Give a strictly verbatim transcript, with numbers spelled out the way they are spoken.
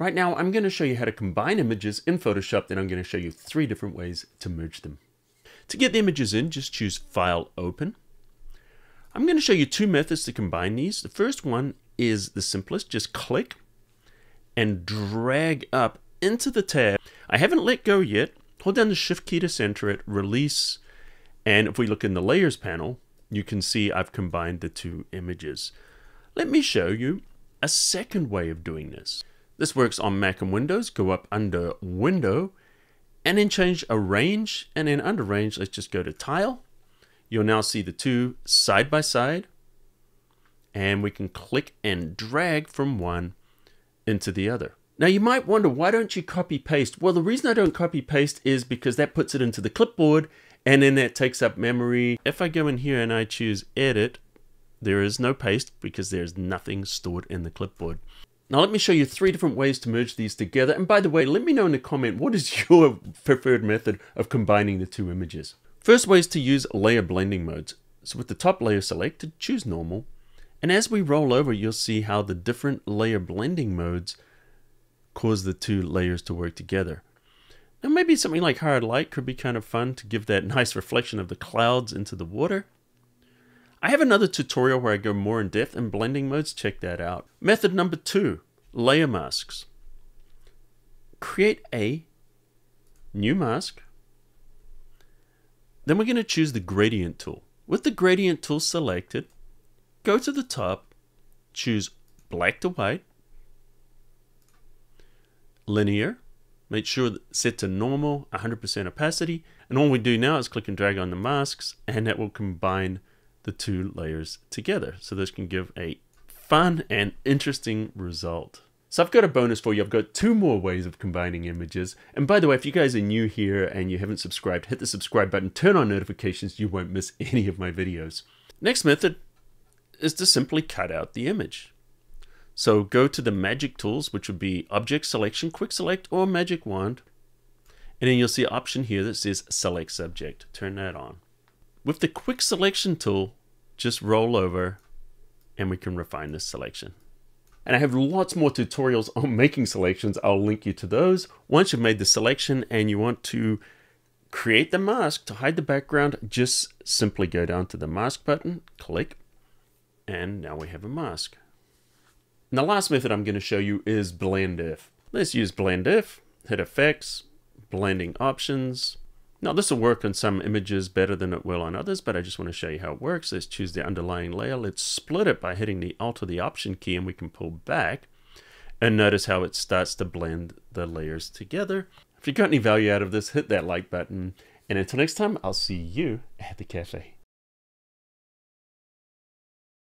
Right now, I'm going to show you how to combine images in Photoshop, then I'm going to show you three different ways to merge them. To get the images in, just choose File Open. I'm going to show you two methods to combine these. The first one is the simplest. Just click and drag up into the tab. I haven't let go yet. Hold down the Shift key to center it, release, and if we look in the Layers panel, you can see I've combined the two images. Let me show you a second way of doing this. This works on Mac and Windows. Go up under Window, and then change Arrange, and then under Arrange, let's just go to Tile. You'll now see the two side by side, and we can click and drag from one into the other. Now you might wonder, why don't you copy paste? Well, the reason I don't copy paste is because that puts it into the clipboard and then that takes up memory. If I go in here and I choose Edit, there is no paste because there's nothing stored in the clipboard. Now let me show you three different ways to merge these together. And by the way, let me know in the comment, what is your preferred method of combining the two images? First way is to use layer blending modes. So with the top layer selected, choose normal. And as we roll over, you'll see how the different layer blending modes cause the two layers to work together. Now maybe something like hard light could be kind of fun to give that nice reflection of the clouds into the water. I have another tutorial where I go more in depth in blending modes. Check that out. Method number two, layer masks. Create a new mask. Then we're going to choose the gradient tool. With the gradient tool selected, go to the top, choose black to white, linear, make sure that set to normal, one hundred percent opacity, and all we do now is click and drag on the masks, and that will combine the two layers together. So this can give a fun and interesting result. So I've got a bonus for you. I've got two more ways of combining images. And by the way, if you guys are new here and you haven't subscribed, hit the subscribe button, turn on notifications, you won't miss any of my videos. Next method is to simply cut out the image. So go to the magic tools, which would be object selection, quick select, or magic wand. And then you'll see an option here that says select subject. Turn that on. With the quick selection tool, just roll over and we can refine this selection. And I have lots more tutorials on making selections. I'll link you to those. Once you've made the selection and you want to create the mask to hide the background, just simply go down to the mask button, click, and now we have a mask. And the last method I'm going to show you is blend if. Let's use blend if, hit effects, blending options. Now this will work on some images better than it will on others, but I just want to show you how it works. Let's choose the underlying layer. Let's split it by hitting the Alt or the Option key, and we can pull back and notice how it starts to blend the layers together. If you got any value out of this, hit that like button. And until next time, I'll see you at the cafe.